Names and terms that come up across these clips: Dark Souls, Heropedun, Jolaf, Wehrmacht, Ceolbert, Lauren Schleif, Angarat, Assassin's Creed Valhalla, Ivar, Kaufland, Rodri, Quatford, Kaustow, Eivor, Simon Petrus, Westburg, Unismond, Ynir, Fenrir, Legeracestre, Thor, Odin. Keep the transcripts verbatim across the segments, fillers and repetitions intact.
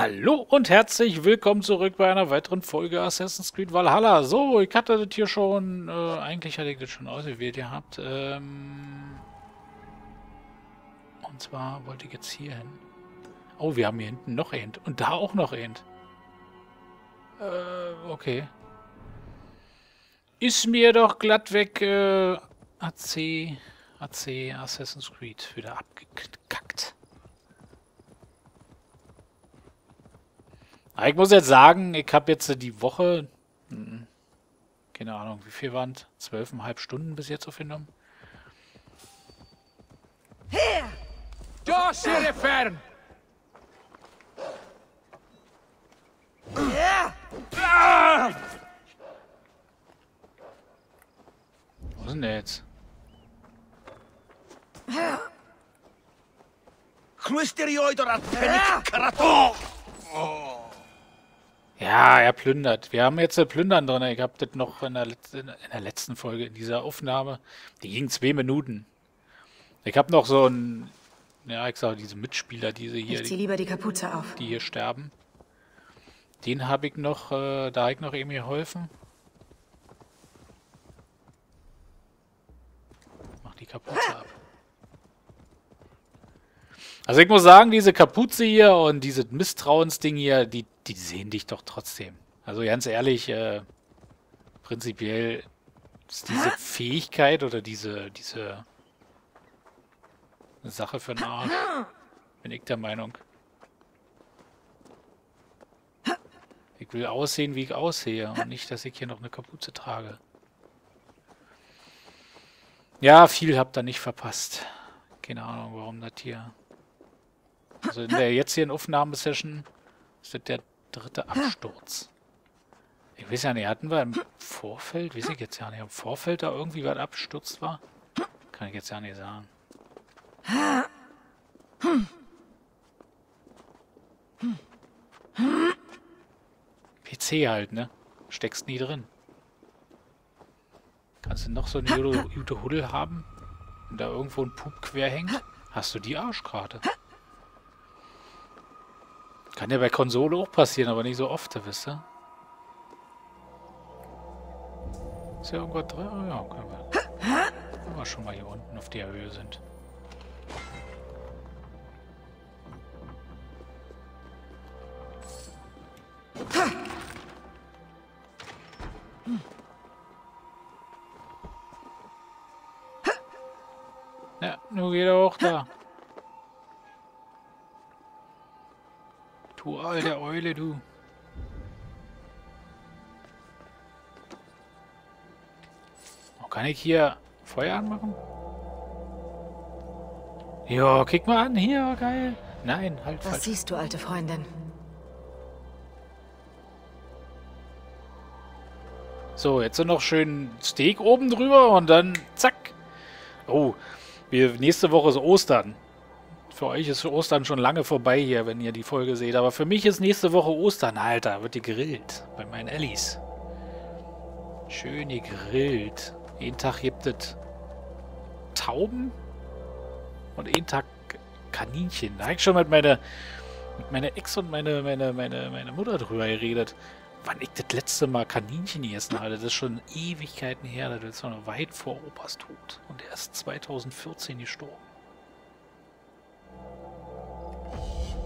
Hallo und herzlich willkommen zurück bei einer weiteren Folge Assassin's Creed Valhalla. So, ich hatte das hier schon, äh, eigentlich hatte ich das schon ausgewählt gehabt. Ähm, und zwar wollte ich jetzt hier hin. Oh, wir haben hier hinten noch ein und da auch noch ein. Äh, okay. Ist mir doch glatt weg, äh, A C, A C, Assassin's Creed wieder abgekackt. Ich muss jetzt sagen, ich habe jetzt die Woche, keine Ahnung, wie viel waren es? zwölfeinhalb Stunden bis jetzt aufgenommen. Hier! Da steht er fern! Wo ist denn der jetzt? Ja, er plündert. Wir haben jetzt das Plündern drin. Ich habe das noch in der, in der letzten Folge, in dieser Aufnahme. Die ging zwei Minuten. Ich habe noch so ein... Ja, ich sage, diese Mitspieler, diese hier... Ich zieh lieber die Kapuze auf. Die hier sterben. Den habe ich noch... Äh, da habe ich noch eben geholfen. Mach die Kapuze ab. Also ich muss sagen, diese Kapuze hier und dieses Misstrauensding hier, die, die sehen dich doch trotzdem. Also ganz ehrlich, äh, prinzipiell ist diese Fähigkeit oder diese, diese Sache für den Arsch, bin ich der Meinung. Ich will aussehen, wie ich aussehe und nicht, dass ich hier noch eine Kapuze trage. Ja, viel habt ihr nicht verpasst. Keine Ahnung, warum das hier... Also in der jetzigen Aufnahmesession ist das der dritte Absturz. Ich weiß ja nicht, hatten wir im Vorfeld, weiß ich jetzt ja nicht, im Vorfeld da irgendwie was abgestürzt war? Kann ich jetzt ja nicht sagen. P C halt, ne? Steckst nie drin. Kannst du noch so eine gute Huddel haben? Wenn da irgendwo ein Pup quer hängt, hast du die Arschkarte. Kann ja bei Konsole auch passieren, aber nicht so oft, wisst ihr? Ist ja irgendwas drin? Oh ja, können wir. Wenn wir schon mal hier unten auf der Höhe sind. Ja, nur geht er auch da. Du alte Eule, du. Oh, kann ich hier Feuer anmachen? Ja, kick mal an, hier, geil. Nein, halt. Was siehst du, alte Freundin? So, jetzt noch schön Steak oben drüber und dann zack. Oh, wir, nächste Woche ist Ostern. Für euch ist Ostern schon lange vorbei hier, wenn ihr die Folge seht. Aber für mich ist nächste Woche Ostern, Alter. Wird die gegrillt. Bei meinen Ellis. Schön gegrillt. Jeden Tag gibt es Tauben und jeden Tag Kaninchen. Da habe ich schon mit meiner, mit meiner Ex und meine, meine, meine, meine Mutter drüber geredet. Wann ich das letzte Mal Kaninchen gegessen hatte. Das ist schon Ewigkeiten her. Das ist noch weit vor Opas Tod. Und er ist zweitausendvierzehn gestorben.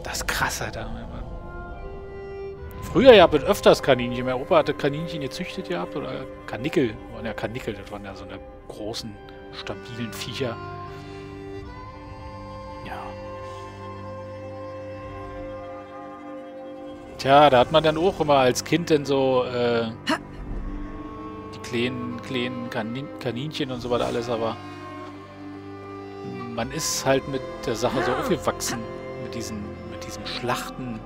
Das ist krass, Alter. Früher ja, mit öfters Kaninchen. Mein Opa hatte Kaninchen gezüchtet gehabt oder Karnickel. Ja, Karnickel, das waren ja so eine großen, stabilen Viecher. Ja. Tja, da hat man dann auch immer als Kind dann so äh, die kleinen, kleinen Kanin Kaninchen und so was alles, aber man ist halt mit der Sache so aufgewachsen. Mit diesen diesen Schlachten.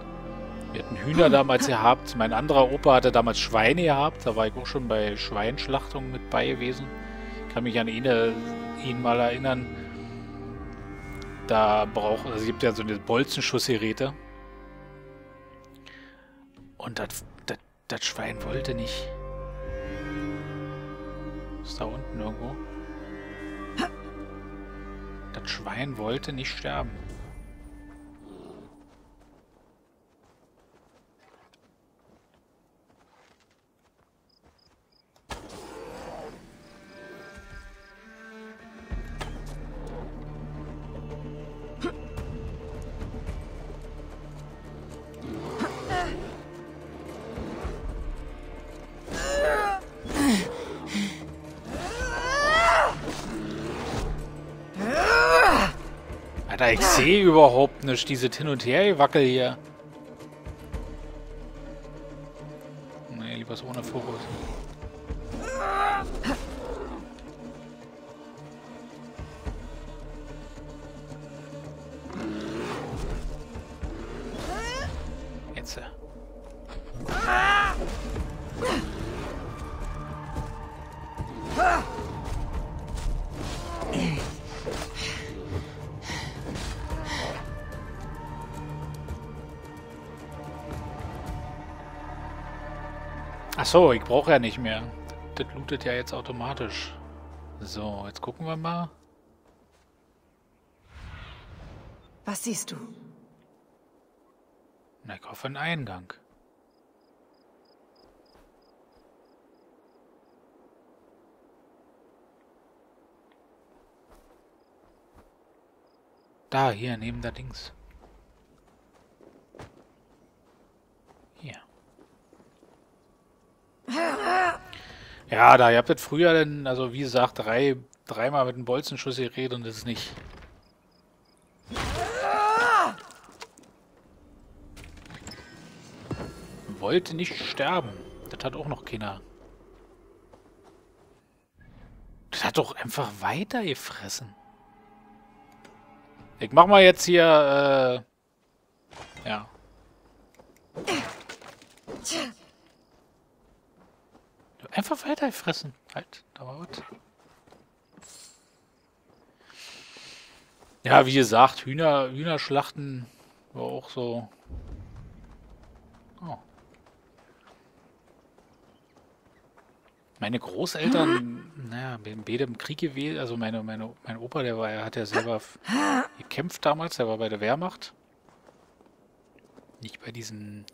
Wir hatten Hühner damals gehabt. Mein anderer Opa hatte damals Schweine gehabt. Da war ich auch schon bei Schweinschlachtungen mit bei gewesen. Ich kann mich an ihn, ihn mal erinnern. Da braucht also es gibt ja so eine Bolzenschussgeräte. Und das, das, das Schwein wollte nicht. Ist da unten irgendwo? Das Schwein wollte nicht sterben. Alter, ich sehe überhaupt nicht dieses Hin- und Her-Wackel hier. Nee, lieber so ohne Fokus. Jetzt. Achso, ich brauche ja nicht mehr. Das lootet ja jetzt automatisch. So, jetzt gucken wir mal. Was siehst du? Na, ich hoffe, einen Eingang. Da, hier, neben der Dings. Hier. Ja, da, ihr habt das früher denn, also wie gesagt, drei, dreimal mit einem Bolzenschuss geredet und das ist nicht. Wollte nicht sterben. Das hat auch noch keiner. Das hat doch einfach weiter gefressen. Ich mach mal jetzt hier, äh, ja. Einfach weiter fressen. Halt, dauert. Ja, wie gesagt, Hühner, Hühnerschlachten war auch so. Oh. Meine Großeltern, naja, beide im Krieg gewählt. Also meine, meine, mein Opa, der war, hat ja selber gekämpft damals, der war bei der Wehrmacht. Nicht bei diesem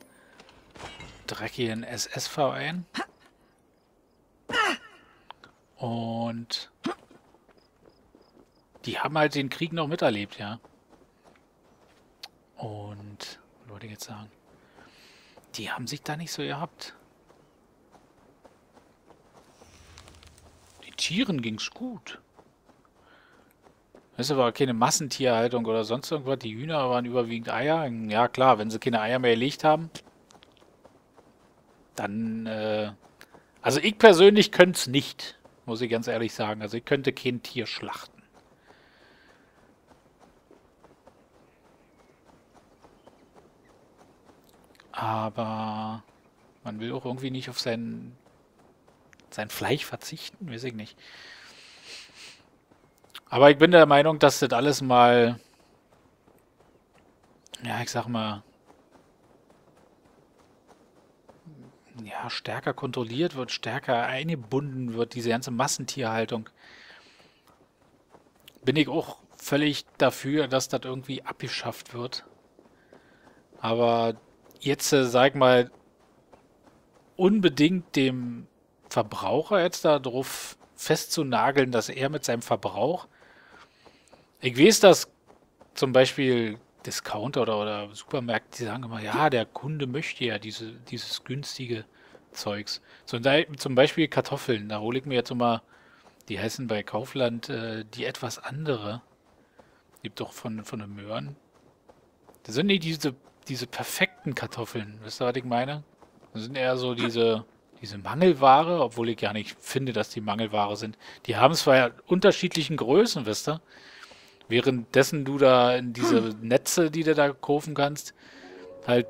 dreckigen S S-Verein. Und die haben halt den Krieg noch miterlebt, ja. Und, was wollte ich jetzt sagen? Die haben sich da nicht so gehabt. Den Tieren ging's gut. Das war keine Massentierhaltung oder sonst irgendwas. Die Hühner waren überwiegend Eier. Ja klar, wenn sie keine Eier mehr gelegt haben, dann, äh, also ich persönlich könnte es nicht. Muss ich ganz ehrlich sagen. Also ich könnte kein Tier schlachten. Aber man will auch irgendwie nicht auf sein, sein Fleisch verzichten. Weiß ich nicht. Aber ich bin der Meinung, dass das alles mal, ja, ich sag mal, ja, stärker kontrolliert wird, stärker eingebunden wird, diese ganze Massentierhaltung. Bin ich auch völlig dafür, dass das irgendwie abgeschafft wird. Aber jetzt, äh, sag mal, unbedingt dem Verbraucher jetzt darauf festzunageln, dass er mit seinem Verbrauch... Ich weiß, dass zum Beispiel Discounter oder, oder Supermärkte, die sagen immer, ja, der Kunde möchte ja diese, dieses günstige Zeugs. So, zum Beispiel Kartoffeln, da hole ich mir jetzt immer, die heißen bei Kaufland, äh, die etwas andere. Gibt doch von, von den Möhren. Das sind nicht diese, diese perfekten Kartoffeln, wisst ihr, was ich meine? Das sind eher so diese, diese Mangelware, obwohl ich gar nicht finde, dass die Mangelware sind. Die haben zwar ja unterschiedlichen Größen, wisst ihr? Währenddessen du da in diese Netze, die du da kaufen kannst, halt,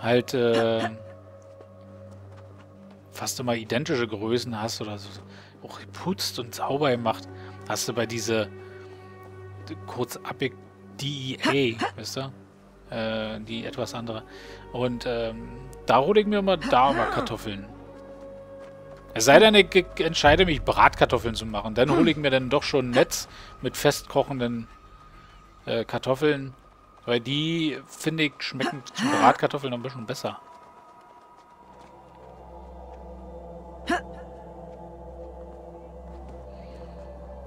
halt, äh, fast immer identische Größen hast oder so, auch geputzt und sauber gemacht, hast du bei diese, kurz abgekürzt D E A, weißt du, äh, die etwas andere. Und, ähm, da hole ich mir mal da mal Kartoffeln. Es sei denn, ich entscheide mich, Bratkartoffeln zu machen. Dann hole ich mir dann doch schon ein Netz mit festkochenden äh, Kartoffeln. Weil die, finde ich, schmecken zu Bratkartoffeln noch ein bisschen besser.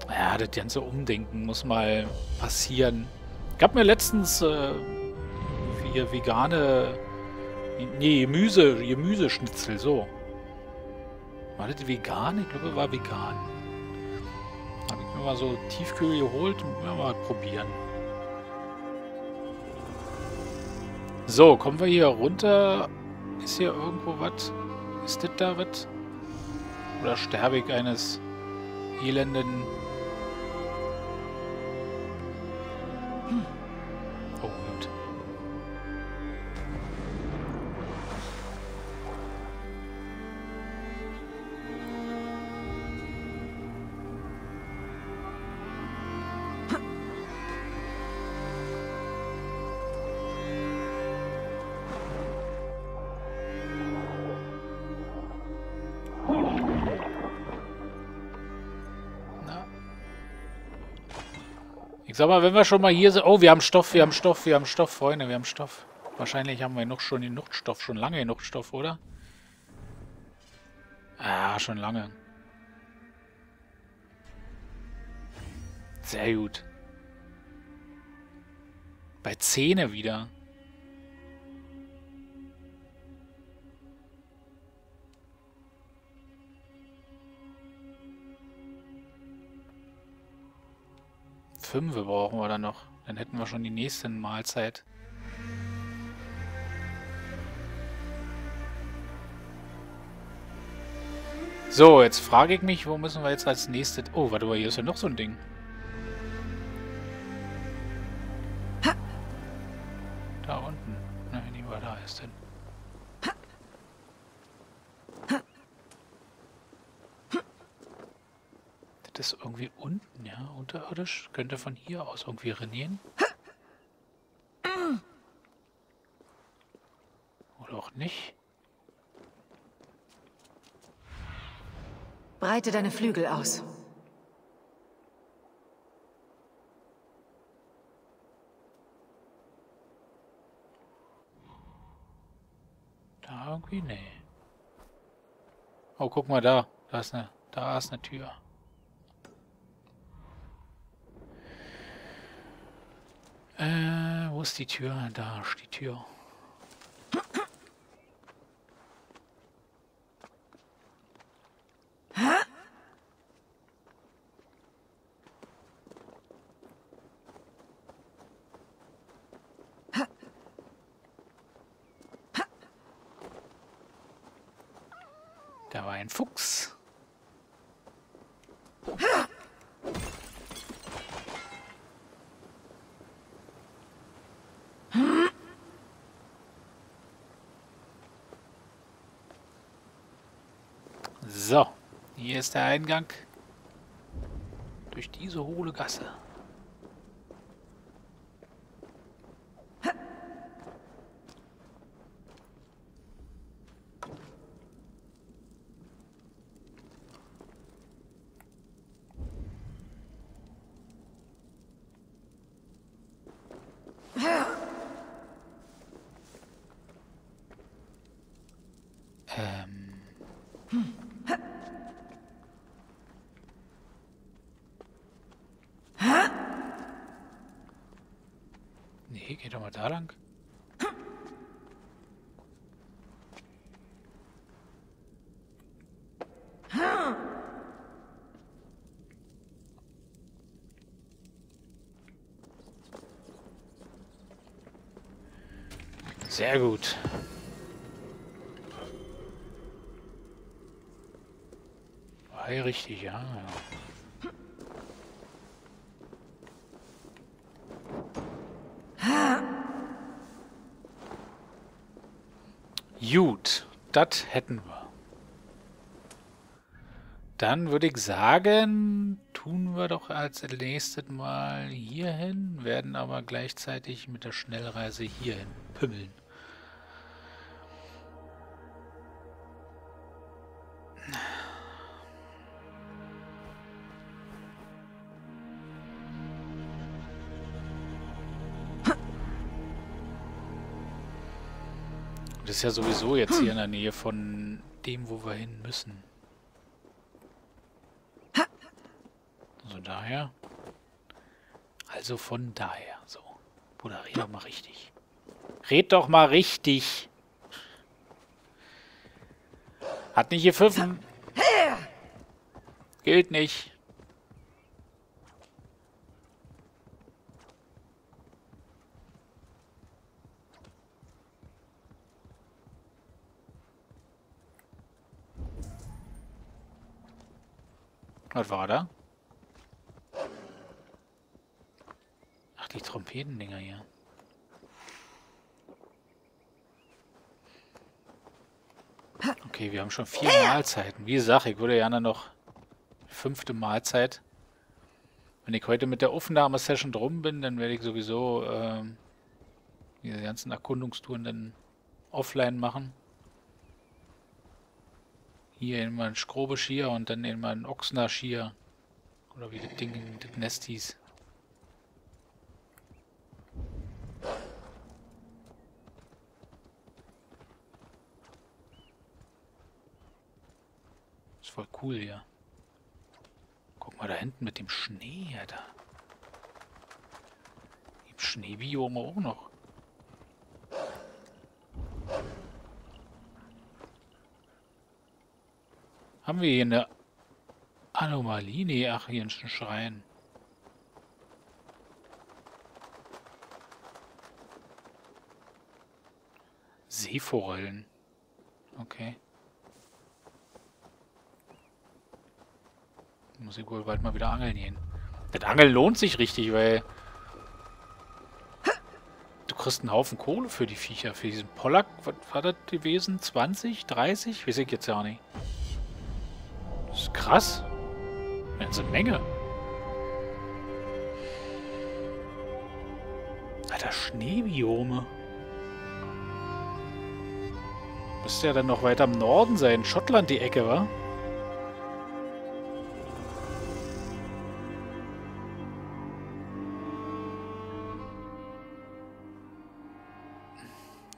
Ja, das ganze Umdenken muss mal passieren. Ich habe mir letztens äh, vier vegane... Nee, Gemüse, Gemüseschnitzel, so. War das vegan? Ich glaube, es war vegan. Habe ich Wenn wir so Tiefkühl geholt, werden wir mal probieren. So, kommen wir hier runter. Ist hier irgendwo was? Ist das da was? Oder sterbe ich eines elenden... Hm. Oh, gut. Ich sag mal, wenn wir schon mal hier sind... Oh, wir haben Stoff, wir haben Stoff, wir haben Stoff, Freunde, wir haben Stoff. Wahrscheinlich haben wir noch schon genug Stoff, schon lange genug Stoff, oder? Ah, schon lange. Sehr gut. Bei Zähne wieder. fünf brauchen wir dann noch. Dann hätten wir schon die nächste Mahlzeit. So, jetzt frage ich mich, wo müssen wir jetzt als nächstes... Oh, warte mal, hier ist ja noch so ein Ding. Da unten. Nein, die war da ist denn. Das ist irgendwie unten, ja, unterirdisch. Könnte von hier aus irgendwie rennen. Oder auch nicht. Breite deine Flügel aus. Da irgendwie, nee. Oh, guck mal da. Da ist eine, da ist eine Tür. Äh, wo ist die Tür? Da ist die Tür. Da war ein Fuchs. So, hier ist der Eingang durch diese hohle Gasse. Geht doch mal da lang. Sehr gut. War hier richtig, ja. Gut, das hätten wir. Dann würde ich sagen, tun wir doch als nächstes mal hier hin, werden aber gleichzeitig mit der Schnellreise hierhin pümmeln. Das ist ja sowieso jetzt hier in der Nähe von dem, wo wir hin müssen. Also daher. Also von daher. So. Bruder, red doch mal richtig. Red doch mal richtig. Hat nicht gepfiffen. Gilt nicht. Was war da? Ach, die Trompetendinger hier. Okay, wir haben schon vier Mahlzeiten. Wie gesagt, ich würde gerne noch fünfte Mahlzeit. Wenn ich heute mit der Aufnahme-Session drum bin, dann werde ich sowieso ähm, diese ganzen Erkundungstouren dann offline machen. Hier einmal ein Schrobeschier und dann einmal ein Ochsnerschier. Oder wie das Ding, das Nest hieß. Ist voll cool hier. Guck mal da hinten mit dem Schnee, Alter. Im Schneebiome auch noch. Haben wir hier eine Anomalie? Nee, ach, hier ein Schrein. Seeforellen. Okay. Muss ich wohl bald mal wieder angeln gehen. Das Angeln lohnt sich richtig, weil du kriegst einen Haufen Kohle für die Viecher. Für diesen Pollack, was war das gewesen? zwanzig, dreißig? Weiß ich jetzt ja nicht. Das ist krass. Das ist eine Menge. Alter, Schneebiome. Müsste ja dann noch weiter im Norden sein. Schottland die Ecke, wa?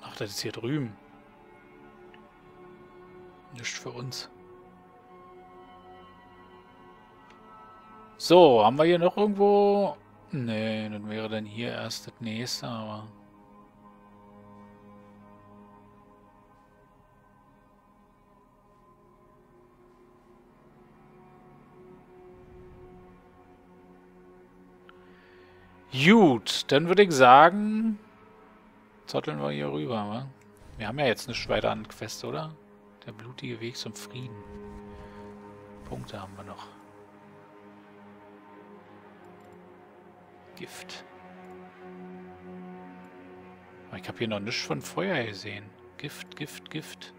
Ach, das ist hier drüben. Nichts für uns. So, haben wir hier noch irgendwo... Nee, dann wäre dann hier erst das nächste, aber... Gut, dann würde ich sagen... Zotteln wir hier rüber, wa? Wir haben ja jetzt nicht weiter an Quest, oder? Der blutige Weg zum Frieden. Punkte haben wir noch. Gift. Aber ich habe hier noch nichts von Feuer gesehen. Gift, Gift, Gift.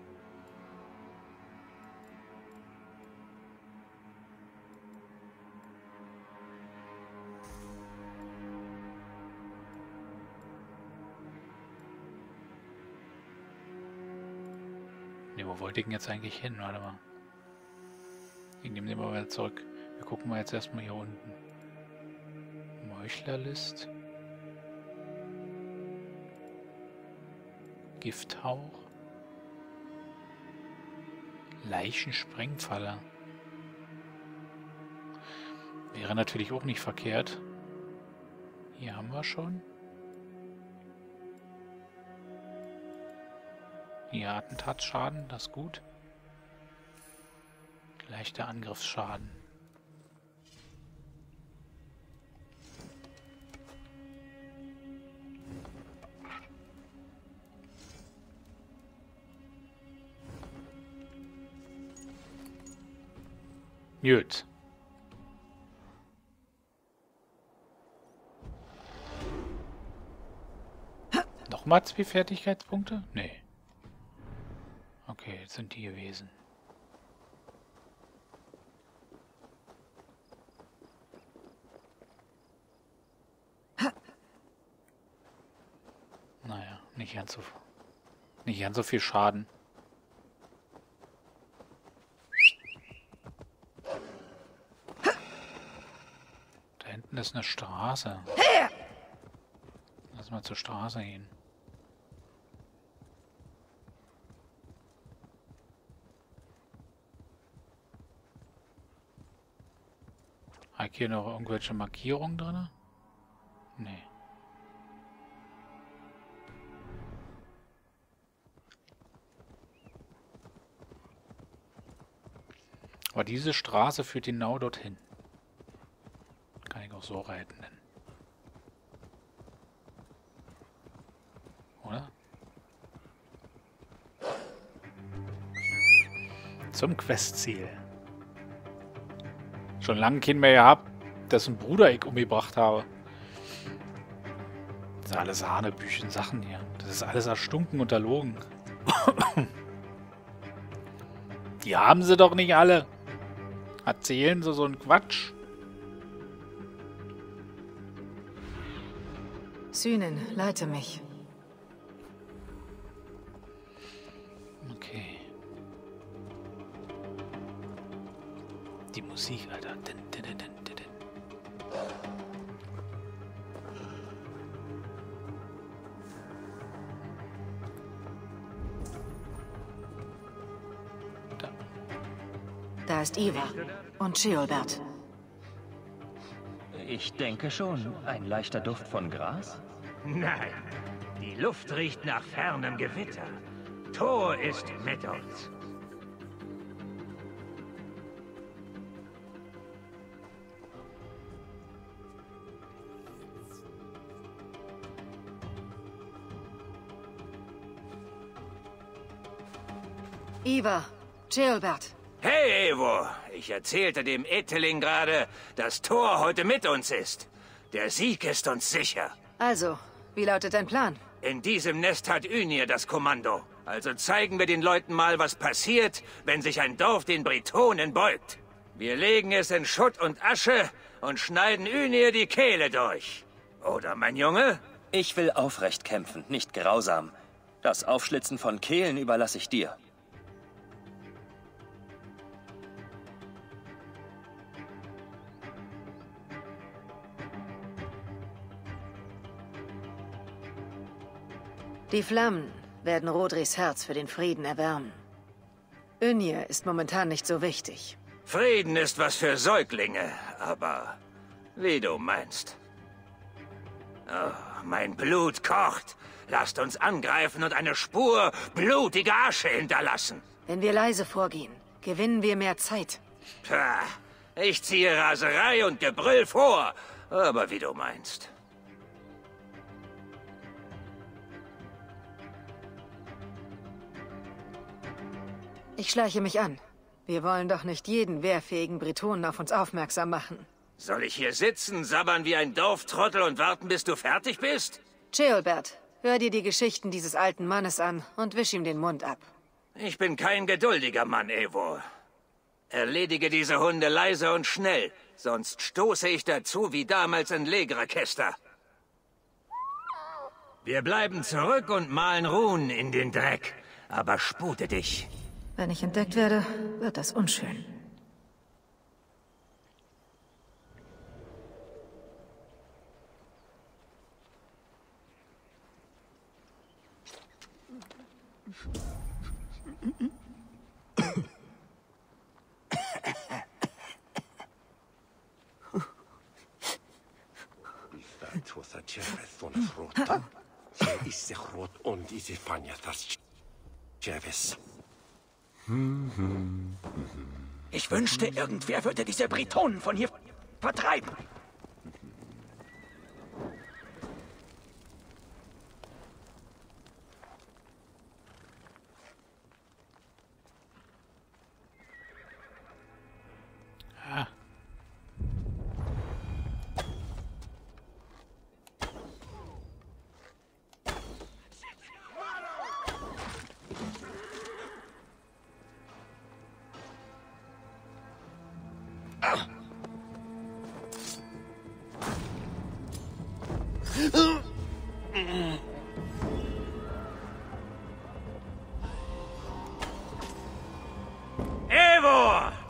Ne, wo wollte ich denn jetzt eigentlich hin? Warte mal. Ich nehme den mal wieder zurück. Wir gucken mal jetzt erstmal hier unten. Meuchlerlist. Gifthauch. Leicensprengfalle. Wäre natürlich auch nicht verkehrt. Hier haben wir schon. Hier Attentatsschaden, das ist gut. Leichter Angriffsschaden. Gut. Nochmal zwei Fertigkeitspunkte? Nee. Okay, jetzt sind die gewesen. Naja, nicht ganz so, nicht ganz so viel Schaden. Das ist eine Straße. Lass mal zur Straße gehen. Hat hier noch irgendwelche Markierungen drin? Nee. Aber diese Straße führt genau dorthin. So reiten denn. Oder? Zum Questziel. schon lange keinen mehr gehabt, dass ein Bruder ich umgebracht habe. Das sind alles Hanebüchen Sachen hier. Das ist alles erstunken und erlogen. Die haben sie doch nicht alle. Erzählen sie so einen Quatsch. Synen, leite mich. Okay. Die Musik, Alter. Din, din, din, din, din. Da. Da ist Ivar und Ceolbert. Ich denke schon. Ein leichter Duft von Gras? Nein. Die Luft riecht nach fernem Gewitter. Thor ist mit uns. Ivar, Ceolbert. Hey, Eivor. Ich erzählte dem Etteling gerade, dass Thor heute mit uns ist. Der Sieg ist uns sicher. Also, wie lautet dein Plan? In diesem Nest hat Ynir das Kommando. Also zeigen wir den Leuten mal, was passiert, wenn sich ein Dorf den Britonen beugt. Wir legen es in Schutt und Asche und schneiden Ynir die Kehle durch. Oder, mein Junge? Ich will aufrecht kämpfen, nicht grausam. Das Aufschlitzen von Kehlen überlasse ich dir. Die Flammen werden Rodris Herz für den Frieden erwärmen. Ynir ist momentan nicht so wichtig. Frieden ist was für Säuglinge, aber wie du meinst. Oh, mein Blut kocht. Lasst uns angreifen und eine Spur blutiger Asche hinterlassen. Wenn wir leise vorgehen, gewinnen wir mehr Zeit. Pah, ich ziehe Raserei und Gebrüll vor, aber wie du meinst. Ich schleiche mich an. Wir wollen doch nicht jeden wehrfähigen Britonen auf uns aufmerksam machen. Soll ich hier sitzen, sabbern wie ein Dorftrottel und warten, bis du fertig bist? Ceolbert, hör dir die Geschichten dieses alten Mannes an und wisch ihm den Mund ab. Ich bin kein geduldiger Mann, Eivor. Erledige diese Hunde leise und schnell, sonst stoße ich dazu wie damals in Legeracestre. Wir bleiben zurück und malen Runen in den Dreck, aber spute dich. Wenn ich entdeckt werde, wird das unschön. Ich wünschte, irgendwer würde diese Britonen von hier vertreiben. Ah.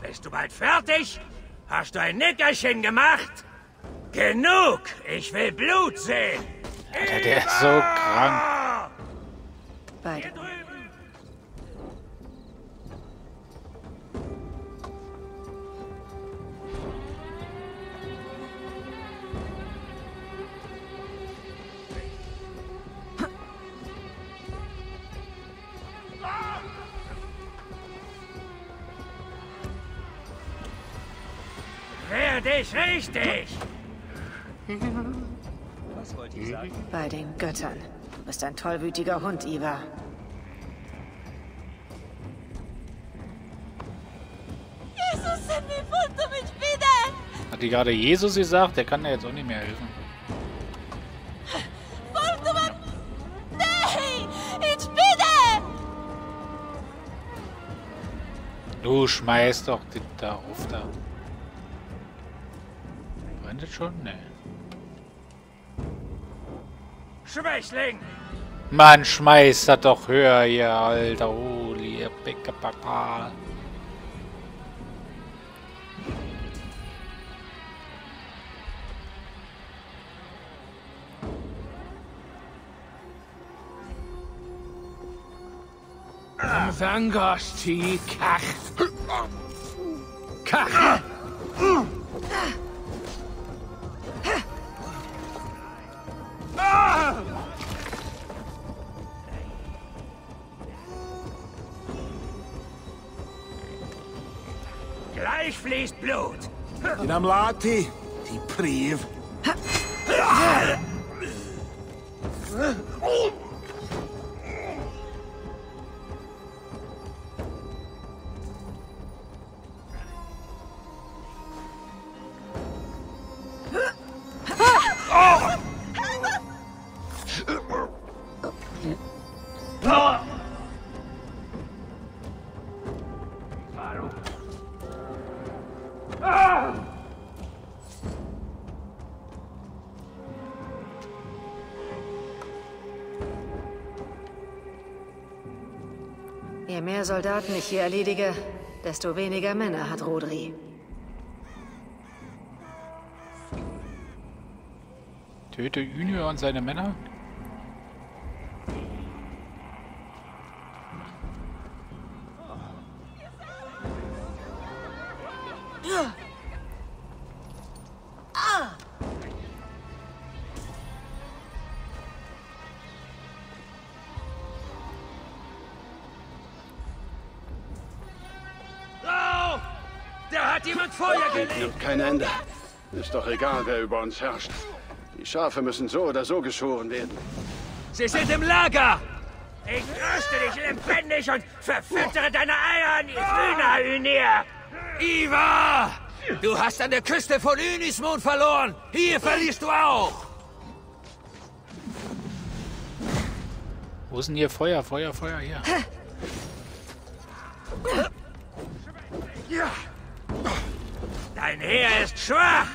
Bist du bald fertig? Hast du ein Nickerchen gemacht? Genug! Ich will Blut sehen! Alter, der ist so krank. Beide. Dich richtig! Was wollt ihr sagen? Bei den Göttern. Du bist ein tollwütiger Hund, Ivar. Jesus, Sammy, wundert mich wieder! Hat die gerade Jesus gesagt? Der kann ja jetzt auch nicht mehr helfen. Du schmeißt doch den da auf da. Meint das schon? Ne. Schwächling! Mann, schmeißt das doch höher hier, Alter. Holy, ihr Pickepapa. Zangosti, Kach. Kach. Gleich fließt Blut. In am Lati, die Priv. Je mehr Soldaten ich hier erledige, desto weniger Männer hat Rodri. Töte Ynir und seine Männer? Kein Ende. Ist doch egal, wer über uns herrscht. Die Schafe müssen so oder so geschoren werden. Sie sind im Lager! Ich röste dich lebendig und verfüttere deine Eier an die Hühner, Ynir! Ivar! Du hast an der Küste von Unismond verloren! Hier verlierst du auch! Wo ist denn hier Feuer, Feuer, Feuer? Hier. Ja. Dein Heer ist schwach!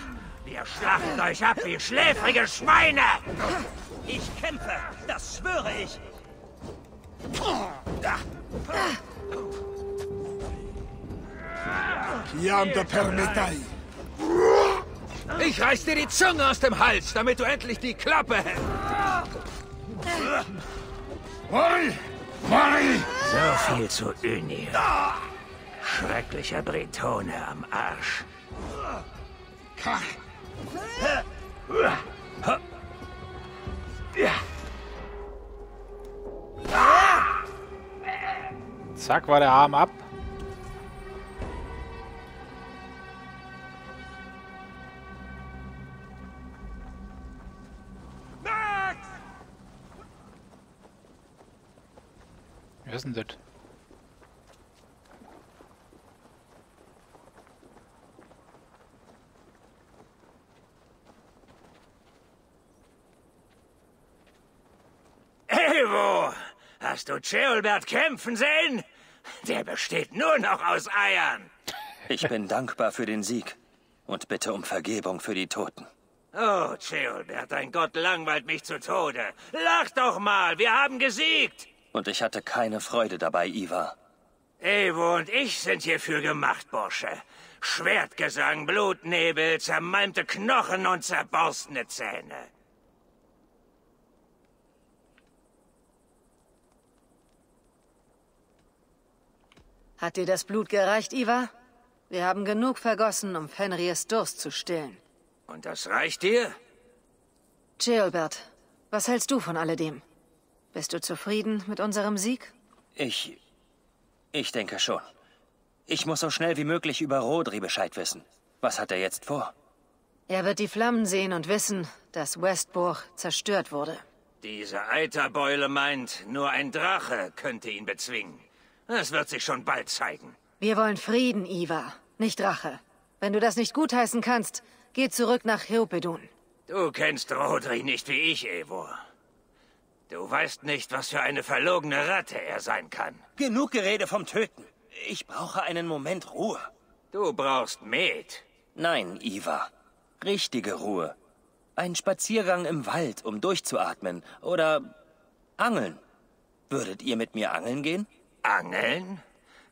Wir schlachten euch ab wie schläfrige Schweine! Ich kämpfe, das schwöre ich! Ich reiß dir die Zunge aus dem Hals, damit du endlich die Klappe hältst! So viel zu Ynir. Schrecklicher Bretone am Arsch. Zack, war der Arm ab. Max! Wer ist denn das? Eivor, hast du Ceolbert kämpfen sehen? Der besteht nur noch aus Eiern. Ich bin dankbar für den Sieg und bitte um Vergebung für die Toten. Oh, Ceolbert, dein Gott langweilt mich zu Tode. Lach doch mal, wir haben gesiegt. Und ich hatte keine Freude dabei, Ivar. Eivor und ich sind hierfür gemacht, Bursche. Schwertgesang, Blutnebel, zermalmte Knochen und zerborstene Zähne. Hat dir das Blut gereicht, Ivar? Wir haben genug vergossen, um Fenrirs Durst zu stillen. Und das reicht dir? Ceolbert, was hältst du von alledem? Bist du zufrieden mit unserem Sieg? Ich... ich denke schon. Ich muss so schnell wie möglich über Rodri Bescheid wissen. Was hat er jetzt vor? Er wird die Flammen sehen und wissen, dass Westburg zerstört wurde. Diese Eiterbeule meint, nur ein Drache könnte ihn bezwingen. Es wird sich schon bald zeigen. Wir wollen Frieden, Ivar, nicht Rache. Wenn du das nicht gutheißen kannst, geh zurück nach Heropedun. Du kennst Rodri nicht wie ich, Eivor. Du weißt nicht, was für eine verlogene Ratte er sein kann. Genug Gerede vom Töten. Ich brauche einen Moment Ruhe. Du brauchst Met. Nein, Ivar. Richtige Ruhe. Ein Spaziergang im Wald, um durchzuatmen. Oder angeln. Würdet ihr mit mir angeln gehen? Angeln?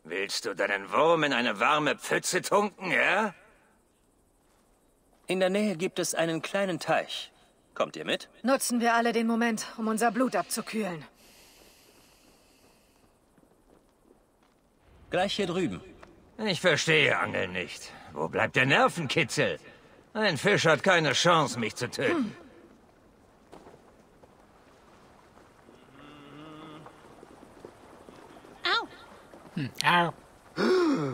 Willst du deinen Wurm in eine warme Pfütze tunken, ja? In der Nähe gibt es einen kleinen Teich. Kommt ihr mit? Nutzen wir alle den Moment, um unser Blut abzukühlen. Gleich hier drüben. Ich verstehe Angeln nicht. Wo bleibt der Nervenkitzel? Ein Fisch hat keine Chance, mich zu töten. Hm. Au. Hm, au.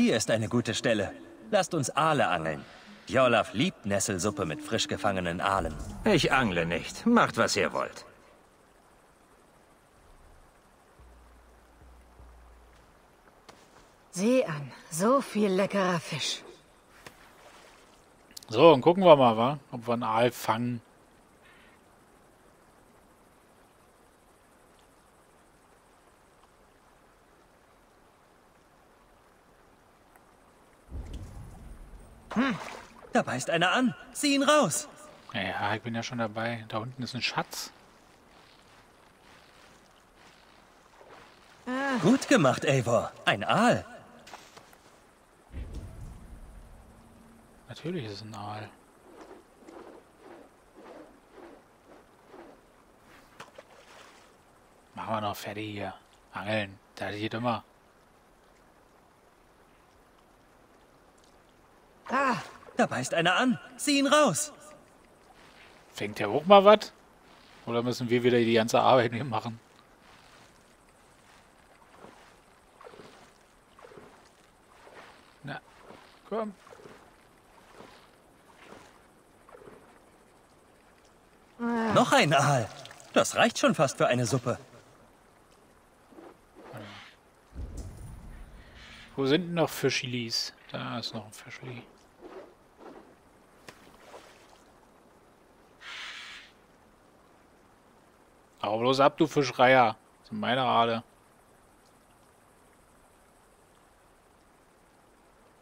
Hier ist eine gute Stelle. Lasst uns Aale angeln. Jolaf liebt Nesselsuppe mit frisch gefangenen Aalen. Ich angle nicht. Macht, was ihr wollt. Sieh an, so viel leckerer Fisch. So, und gucken wir mal, wa? Ob wir einen Aal fangen. Hm, da beißt einer an. Sieh ihn raus. Ja, ich bin ja schon dabei. Da unten ist ein Schatz. Ah. Gut gemacht, Eivor. Ein Aal. Natürlich ist es ein Aal. Machen wir noch fertig hier. Angeln. Da geht immer. Ah, da beißt einer an. Sieh ihn raus. Fängt der auch mal was? Oder müssen wir wieder die ganze Arbeit hier machen? Na, komm. Ah. Noch ein Aal. Das reicht schon fast für eine Suppe. Wo sind noch Fischlis? Da ist noch ein Fischli. Hau bloß ab, du Fischreiher. Das sind meine Aale.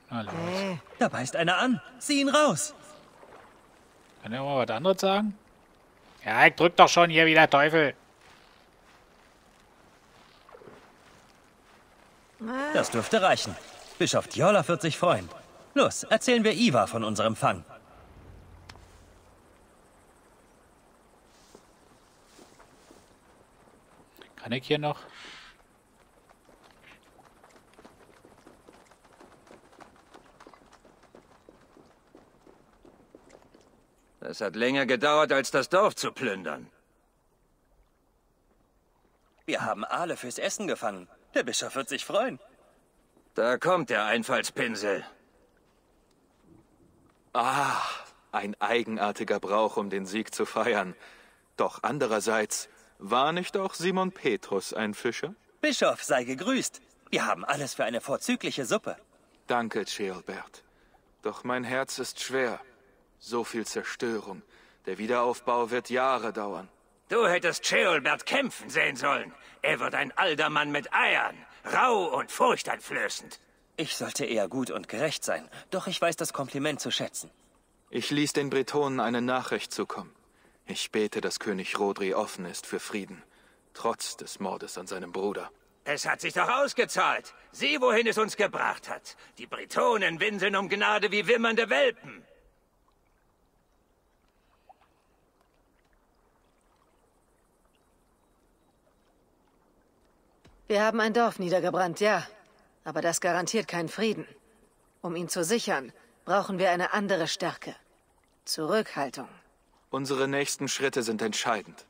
Na los. Hey, da beißt einer an. Sieh ihn raus. Kann der mal was anderes sagen? Ja, ich drück doch schon hier wieder, Teufel. Das dürfte reichen. Bischof Jolaf wird sich freuen. Los, erzählen wir Ivar von unserem Fang. Kann ich hier noch? Das hat länger gedauert, als das Dorf zu plündern. Wir haben Aale fürs Essen gefangen. Der Bischof wird sich freuen. Da kommt der Einfallspinsel. Ah, ein eigenartiger Brauch, um den Sieg zu feiern. Doch andererseits... War nicht auch Simon Petrus ein Fischer? Bischof, sei gegrüßt. Wir haben alles für eine vorzügliche Suppe. Danke, Ceolbert. Doch mein Herz ist schwer. So viel Zerstörung. Der Wiederaufbau wird Jahre dauern. Du hättest Ceolbert kämpfen sehen sollen. Er wird ein alter Mann mit Eiern. Rau und furchteinflößend. Ich sollte eher gut und gerecht sein. Doch ich weiß das Kompliment zu schätzen. Ich ließ den Bretonen eine Nachricht zukommen. Ich bete, dass König Rodri offen ist für Frieden, trotz des Mordes an seinem Bruder. Es hat sich doch ausgezahlt. Sieh, wohin es uns gebracht hat. Die Bretonen winseln um Gnade wie wimmernde Welpen. Wir haben ein Dorf niedergebrannt, ja. Aber das garantiert keinen Frieden. Um ihn zu sichern, brauchen wir eine andere Stärke. Zurückhaltung. Unsere nächsten Schritte sind entscheidend.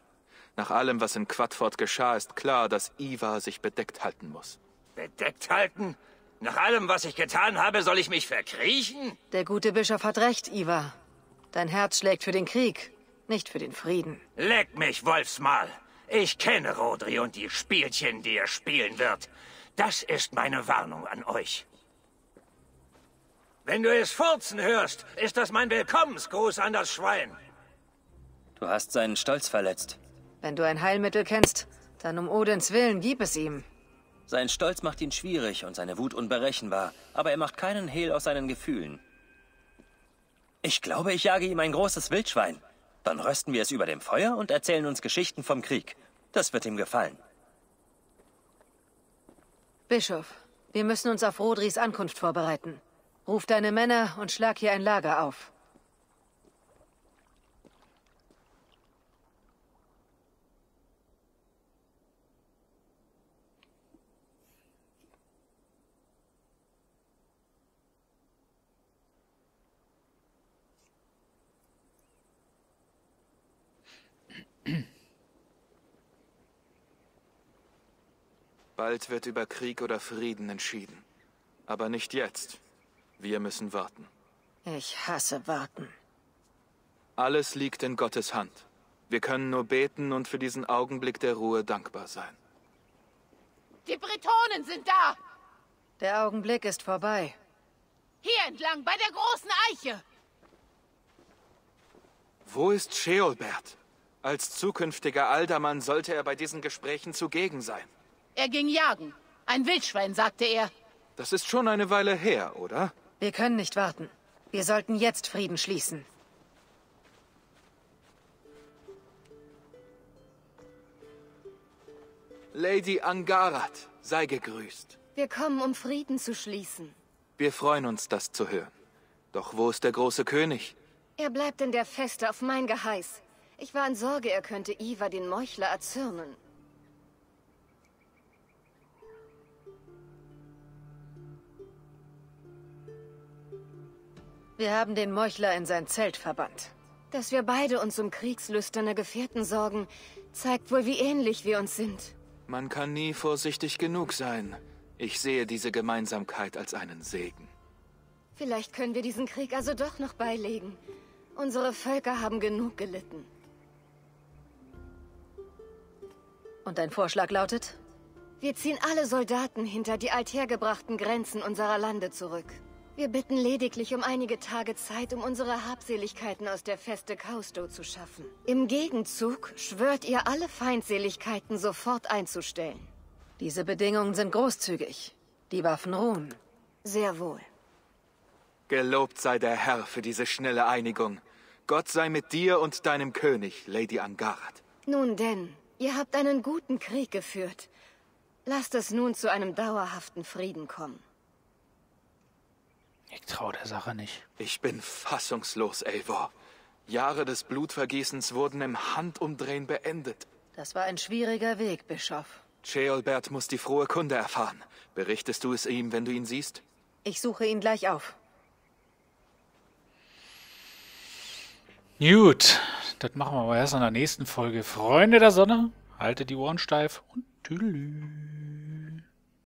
Nach allem, was in Quatford geschah, ist klar, dass Ivar sich bedeckt halten muss. Bedeckt halten? Nach allem, was ich getan habe, soll ich mich verkriechen? Der gute Bischof hat recht, Ivar. Dein Herz schlägt für den Krieg, nicht für den Frieden. Leck mich, Wolfsmaul! Ich kenne Rodri und die Spielchen, die er spielen wird. Das ist meine Warnung an euch. Wenn du es furzen hörst, ist das mein Willkommensgruß an das Schwein. Du hast seinen Stolz verletzt. Wenn du ein Heilmittel kennst, dann um Odins Willen gib es ihm. Sein Stolz macht ihn schwierig und seine Wut unberechenbar, aber er macht keinen Hehl aus seinen Gefühlen. Ich glaube, ich jage ihm ein großes Wildschwein. Dann rösten wir es über dem Feuer und erzählen uns Geschichten vom Krieg. Das wird ihm gefallen. Bischof, wir müssen uns auf Rodris Ankunft vorbereiten. Ruf deine Männer und schlag hier ein Lager auf. Bald wird über Krieg oder Frieden entschieden. Aber nicht jetzt. Wir müssen warten. Ich hasse warten. Alles liegt in Gottes Hand. Wir können nur beten und für diesen Augenblick der Ruhe dankbar sein. Die Bretonen sind da! Der Augenblick ist vorbei. Hier entlang, bei der großen Eiche! Wo ist Ceolbert? Als zukünftiger Aldermann sollte er bei diesen Gesprächen zugegen sein. Er ging jagen. Ein Wildschwein, sagte er. Das ist schon eine Weile her, oder? Wir können nicht warten. Wir sollten jetzt Frieden schließen. Lady Angarat, sei gegrüßt. Wir kommen, um Frieden zu schließen. Wir freuen uns, das zu hören. Doch wo ist der große König? Er bleibt in der Feste auf mein Geheiß. Ich war in Sorge, er könnte Ivar den Meuchler erzürnen. Wir haben den Meuchler in sein Zelt verbannt. Dass wir beide uns um kriegslüsterne Gefährten sorgen, zeigt wohl, wie ähnlich wir uns sind. Man kann nie vorsichtig genug sein. Ich sehe diese Gemeinsamkeit als einen Segen. Vielleicht können wir diesen Krieg also doch noch beilegen. Unsere Völker haben genug gelitten. Und dein Vorschlag lautet? Wir ziehen alle Soldaten hinter die althergebrachten Grenzen unserer Lande zurück. Wir bitten lediglich um einige Tage Zeit, um unsere Habseligkeiten aus der Feste Kaustow zu schaffen. Im Gegenzug schwört ihr, alle Feindseligkeiten sofort einzustellen. Diese Bedingungen sind großzügig. Die Waffen ruhen. Sehr wohl. Gelobt sei der Herr für diese schnelle Einigung. Gott sei mit dir und deinem König, Lady Angarat. Nun denn, ihr habt einen guten Krieg geführt. Lasst es nun zu einem dauerhaften Frieden kommen. Ich traue der Sache nicht. Ich bin fassungslos, Eivor. Jahre des Blutvergießens wurden im Handumdrehen beendet. Das war ein schwieriger Weg, Bischof. Ceolbert muss die frohe Kunde erfahren. Berichtest du es ihm, wenn du ihn siehst? Ich suche ihn gleich auf. Gut, das machen wir aber erst in der nächsten Folge. Freunde der Sonne, haltet die Ohren steif und tüdelü.